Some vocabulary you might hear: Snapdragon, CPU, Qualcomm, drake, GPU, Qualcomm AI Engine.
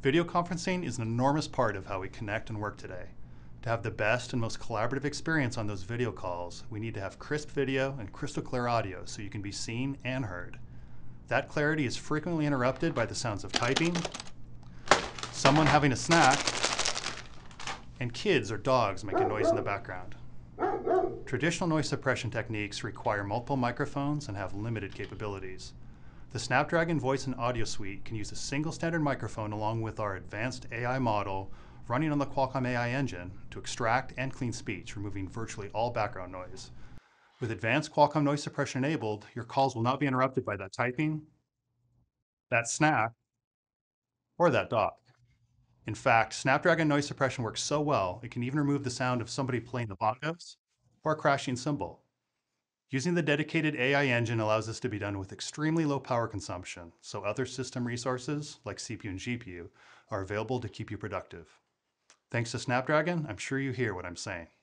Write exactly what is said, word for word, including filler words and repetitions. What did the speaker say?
Video conferencing is an enormous part of how we connect and work today. To have the best and most collaborative experience on those video calls, we need to have crisp video and crystal clear audio so you can be seen and heard. That clarity is frequently interrupted by the sounds of typing, someone having a snack, and kids or dogs making noise in the background. Traditional noise suppression techniques require multiple microphones and have limited capabilities. The Snapdragon Voice and Audio Suite can use a single standard microphone along with our advanced A I model running on the Qualcomm A I Engine to extract and clean speech, removing virtually all background noise. With advanced Qualcomm noise suppression enabled, your calls will not be interrupted by that typing, that snack, or that dog. In fact, Snapdragon noise suppression works so well, it can even remove the sound of somebody playing the bongos or a crashing cymbal. Using the dedicated A I engine allows this to be done with extremely low power consumption, so other system resources, like C P U and G P U, are available to keep you productive. Thanks to Snapdragon, I'm sure you hear what I'm saying.